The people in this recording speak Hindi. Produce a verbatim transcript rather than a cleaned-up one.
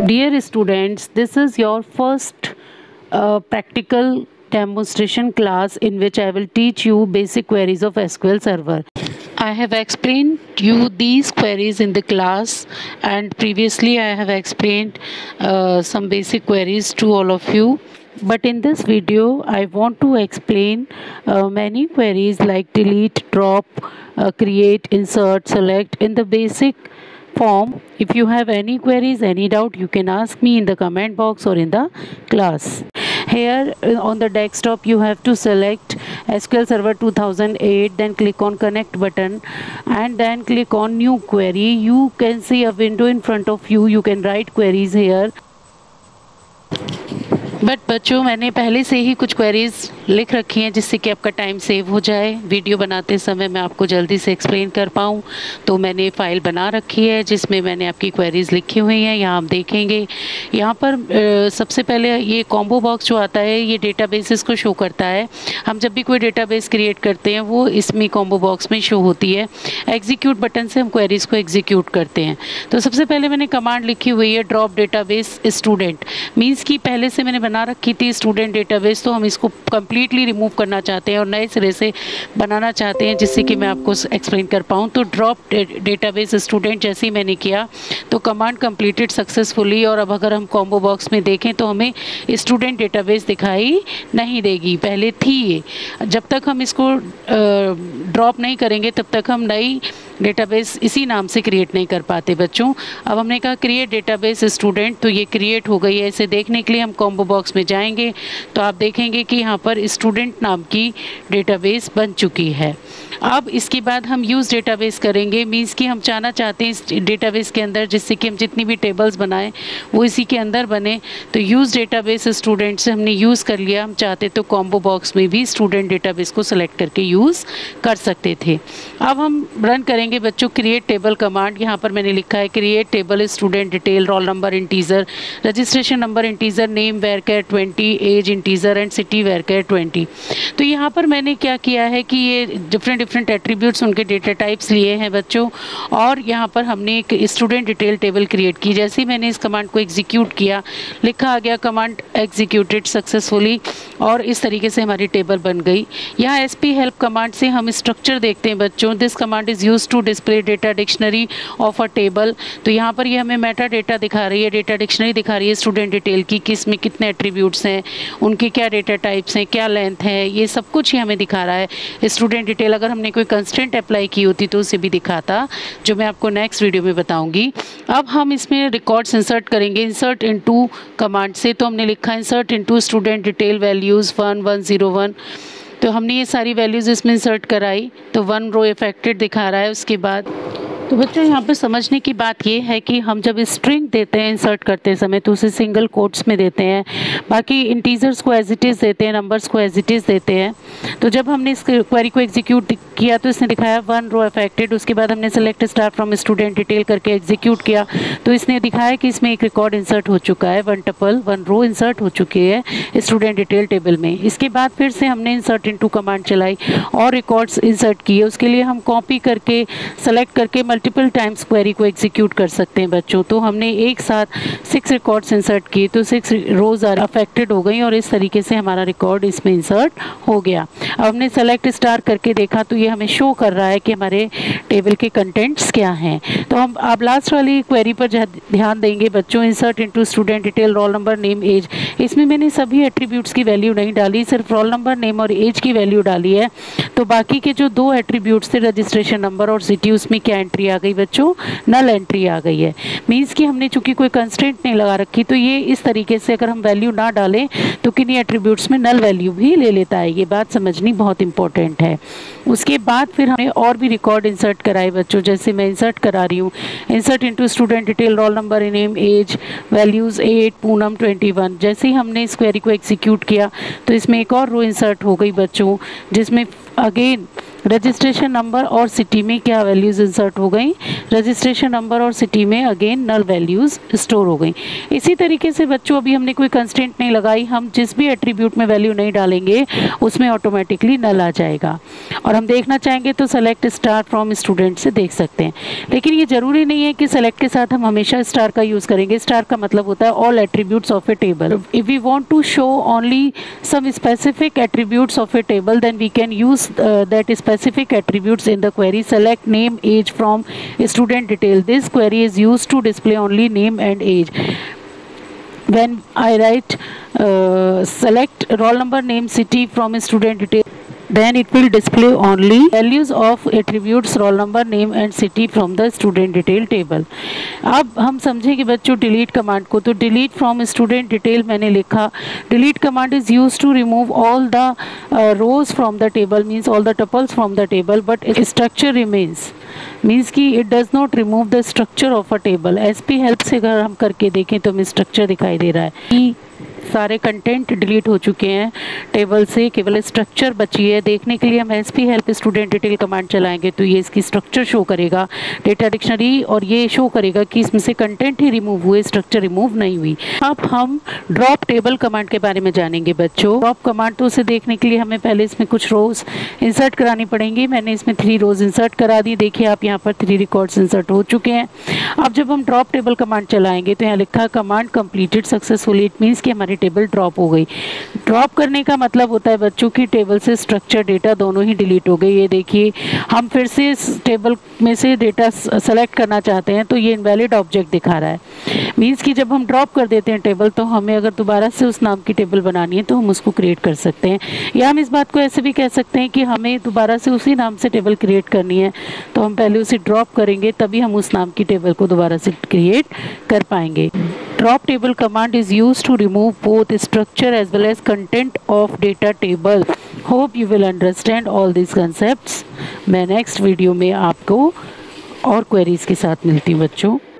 Dear students, this is your first uh, practical demonstration class in which I will teach you basic queries of S Q L Server. I have explained you these queries in the class, and previously I have explained uh, some basic queries to all of you. But in this video, I want to explain uh, many queries like delete, drop, uh, create, insert, select in the basic form. If you have any queries, any doubt, you can ask me in the comment box or in the class. Here on the desktop, you have to select S Q L Server two thousand eight, then click on connect button and then click on new query. You can see a window in front of you. You can write queries here. But बच्चों, मैंने पहले से ही कुछ क्वेरीज़ लिख रखी हैं जिससे कि आपका टाइम सेव हो जाए, वीडियो बनाते समय मैं आपको जल्दी से एक्सप्लेन कर पाऊँ। तो मैंने फ़ाइल बना रखी है जिसमें मैंने आपकी क्वेरीज़ लिखी हुई हैं। यहाँ आप देखेंगे, यहाँ पर आ, सबसे पहले ये कॉम्बो बॉक्स जो आता है ये डेटाबेसेस को शो करता है। हम जब भी कोई डेटाबेस क्रिएट करते हैं वो इसमें कॉम्बो बॉक्स में शो होती है। एग्जीक्यूट बटन से हम क्वेरीज़ को एग्जीक्यूट करते हैं। तो सबसे पहले मैंने कमांड लिखी हुई है ड्रॉप डेटाबेस स्टूडेंट, मीन्स कि पहले से मैंने बना रखी थी स्टूडेंट डेटाबेस, तो हम इसको कम्प्लीटली रिमूव करना चाहते हैं और नए सिरे से बनाना चाहते हैं जिससे कि मैं आपको एक्सप्लेन कर पाऊँ। तो ड्रॉप डेटाबेस स्टूडेंट जैसे ही मैंने किया तो कमांड कंप्लीटेड सक्सेसफुली, और अब अगर हम कॉम्बो बॉक्स में देखें तो हमें स्टूडेंट डेटाबेस दिखाई नहीं देगी। पहले थी ये, जब तक हम इसको ड्रॉप नहीं करेंगे तब तक हम नई डेटाबेस इसी नाम से क्रिएट नहीं कर पाते बच्चों। अब हमने कहा क्रिएट डेटाबेस स्टूडेंट, तो ये क्रिएट हो गई है। इसे देखने के लिए हम कॉम्बो बॉक्स में जाएंगे तो आप देखेंगे कि यहाँ पर स्टूडेंट नाम की डेटाबेस बन चुकी है। अब इसके बाद हम यूज़ डेटाबेस करेंगे, मीन्स कि हम जाना चाहते हैं इस डेटाबेस के अंदर जिससे कि हम जितनी भी टेबल्स बनाएं वो इसी के अंदर बने। तो यूज़ डेटाबेस स्टूडेंट से हमने यूज़ कर लिया। हम चाहते तो कॉम्बो बॉक्स में भी स्टूडेंट डेटाबेस को सिलेक्ट करके यूज़ कर सकते थे। अब हम रन करेंगे बच्चों क्रिएट टेबल कमांड। यहाँ पर मैंने लिखा है create table student detail, roll number integer, registration number integer, name varchar twenty, age integer and city varchar twenty. तो यहाँ पर मैंने क्या किया है कि ये डिफरेंट डिफरेंट एट्रीब्यूट्स उनके डेटा टाइप्स लिए हैं बच्चों, और यहाँ पर हमने एक स्टूडेंट डिटेल टेबल क्रिएट की। जैसे ही मैंने इस कमांड को एग्जीक्यूट किया, लिखा आ गया कमांड एग्जीक्यूटेड सक्सेसफुली, और इस तरीके से हमारी टेबल बन गई। यहाँ एस पी हेल्प कमांड से हम स्ट्रक्चर देखते हैं बच्चों। This command is use to display data dictionary of a table. तो यहाँ पर ये हमें मेटा डेटा दिखा रही है, डेटा डिक्शनरी दिखा रही है स्टूडेंट डिटेल की, किस में कितने एट्रीब्यूट्स हैं, उनके क्या डेटा टाइप्स हैं, क्या लेंथ है, ये सब कुछ ही हमें दिखा रहा है। स्टूडेंट डिटेल अगर हमने कोई कंस्टेंट अप्लाई की होती तो उसे भी दिखाता, जो मैं आपको नेक्स्ट वीडियो में बताऊंगी। अब हम इसमें रिकॉर्ड्स इंसर्ट करेंगे इंसर्ट इनटू कमांड से। तो हमने लिखा insert into student detail values one one zero one, तो हमने ये सारी वैल्यूज़ इसमें इंसर्ट कराई। तो वन रो अफेक्टेड दिखा रहा है। उसके बाद तो बच्चों यहाँ पर समझने की बात ये है कि हम जब स्ट्रिंग देते हैं इंसर्ट करते समय तो उसे सिंगल कोट्स में देते हैं, बाकी इंटीजर्स को एज इट इज़ देते हैं, नंबर्स को एज इट इज़ देते हैं। तो जब हमने इस क्वेरी को एग्जीक्यूट किया तो इसने दिखाया वन रो अफेक्टेड। उसके बाद हमने select star from student detail करके एग्जीक्यूट किया तो इसने दिखाया कि इसमें एक रिकॉर्ड इंसर्ट हो चुका है, one tuple one row insert हो चुकी है स्टूडेंट डिटेल टेबल में। इसके बाद फिर से हमने इंसर्ट इनटू कमांड चलाई और रिकॉर्ड्स इंसर्ट किए। उसके लिए हम कॉपी करके सेलेक्ट करके मल्टीपल टाइम्स क्वेरी को एग्जीक्यूट कर सकते हैं बच्चों। तो हमने एक साथ सिक्स रिकॉर्ड्स इंसर्ट किए तो सिक्स रोज आर अफेक्टेड हो गई और इस तरीके से हमारा रिकॉर्ड इसमें इंसर्ट हो गया। अब हमने सेलेक्ट स्टार करके देखा तो ये हमें शो कर रहा है कि हमारे टेबल के कंटेंट्स क्या हैं। तो हम आप लास्ट वाली क्वेरी पर ध्यान देंगे बच्चों, insert into student detail roll number name age. इसमें मैंने सभी एट्रीब्यूट्स की वैल्यू नहीं डाली, सिर्फ रोल नंबर नेम और एज की वैल्यू डाली है। तो बाकी के जो दो एट्रीब्यूट्स थे रजिस्ट्रेशन नंबर और सिटी, उसमें क्या एंट्री आ गई बच्चों? नल एंट्री आ गई है। मीन्स कि हमने चूंकि कोई कंस्ट्रेंट नहीं लगा रखी तो ये इस तरीके से अगर हम वैल्यू ना डालें तो किन्हीं एट्रीब्यूट्स में नल वैल्यू भी ले लेता है। ये बात समझनी बहुत इंपॉर्टेंट है। उसके बाद फिर हमने और भी रिकॉर्ड इंसर्ट कराए बच्चों, जैसे मैं इंसर्ट करा रही हूँ insert into student detail roll number name age values eight Poonam twenty one. जैसे ही हमने इस क्वेरी को एग्जीक्यूट किया तो इसमें एक और रो इंसर्ट हो गई बच्चों, जिसमें अगेन रजिस्ट्रेशन नंबर और सिटी में क्या वैल्यूज़ इंसर्ट हो गई, रजिस्ट्रेशन नंबर और सिटी में अगेन नल वैल्यूज़ स्टोर हो गई। इसी तरीके से बच्चों अभी हमने कोई कंस्टेंट नहीं लगाई, हम जिस भी एट्रीब्यूट में वैल्यू नहीं डालेंगे उसमें ऑटोमेटिकली नल आ जाएगा। और हम देखना चाहेंगे तो सेलेक्ट स्टार फ्रॉम स्टूडेंट से देख सकते हैं, लेकिन ये ज़रूरी नहीं है कि सेलेक्ट के साथ हम हमेशा स्टार का यूज़ करेंगे। स्टार का मतलब होता है all attributes of a table. If we want to show only some specific attributes of a table then we can use that specific attributes in the query. Select name age from student detail, this query is used to display only name and age. When I write select roll number name city from student detail then it will display only values of attributes roll number name and city from the student detail table। अब हम समझे कि बच्चों delete command को, तो delete from student detail मैंने लिखा। delete command is used to remove all the uh, rows from the table means all the tuples from the table but structure remains means कि it does not remove the structure of a table। S P help से अगर हम करके देखें तो हमें structure दिखाई दे रहा है, सारे कंटेंट डिलीट हो चुके हैं टेबल से, केवल स्ट्रक्चर बची है। देखने के लिए हम S P help student detail command चलाएंगे तो ये इसकी स्ट्रक्चर शो करेगा, डेटा डिक्शनरी, और ये शो करेगा कि इसमें से कंटेंट ही रिमूव हुए, स्ट्रक्चर रिमूव नहीं हुई। अब हम ड्रॉप टेबल कमांड के बारे में जानेंगे बच्चों। ड्रॉप कमांड तो उसे देखने के लिए हमें पहले इसमें कुछ रोज इंसर्ट करानी पड़ेंगी। मैंने इसमें थ्री रोज इंसर्ट करा दी, देखिए आप यहाँ पर थ्री रिकॉर्ड्स इंसर्ट हो चुके हैं। अब जब हम ड्रॉप टेबल कमांड चलाएंगे तो यहाँ लिखा command completed successfully, it means कि हमारी टेबल ड्रॉप हो गई। ड्रॉप करने का मतलब होता है बच्चों की टेबल से स्ट्रक्चर डेटा दोनों ही डिलीट हो गई। ये देखिए हम फिर से इस टेबल में से डेटा सेलेक्ट करना चाहते हैं तो ये इनवैलिड ऑब्जेक्ट दिखा रहा है, मीन्स कि जब हम ड्रॉप कर देते हैं टेबल तो हमें अगर दोबारा से उस नाम की टेबल बनानी है तो हम उसको क्रिएट कर सकते हैं। या हम इस बात को ऐसे भी कह सकते हैं कि हमें दोबारा से उसी नाम से टेबल क्रिएट करनी है तो हम पहले उसे ड्रॉप करेंगे तभी हम उस नाम की टेबल को दोबारा से क्रिएट कर पाएंगे। Drop table command is used to remove both structure as well as content of data table. Hope you will understand all this concepts. मैं नेक्स्ट वीडियो में आपको और क्वेरीज़ के साथ मिलती हूँ बच्चों।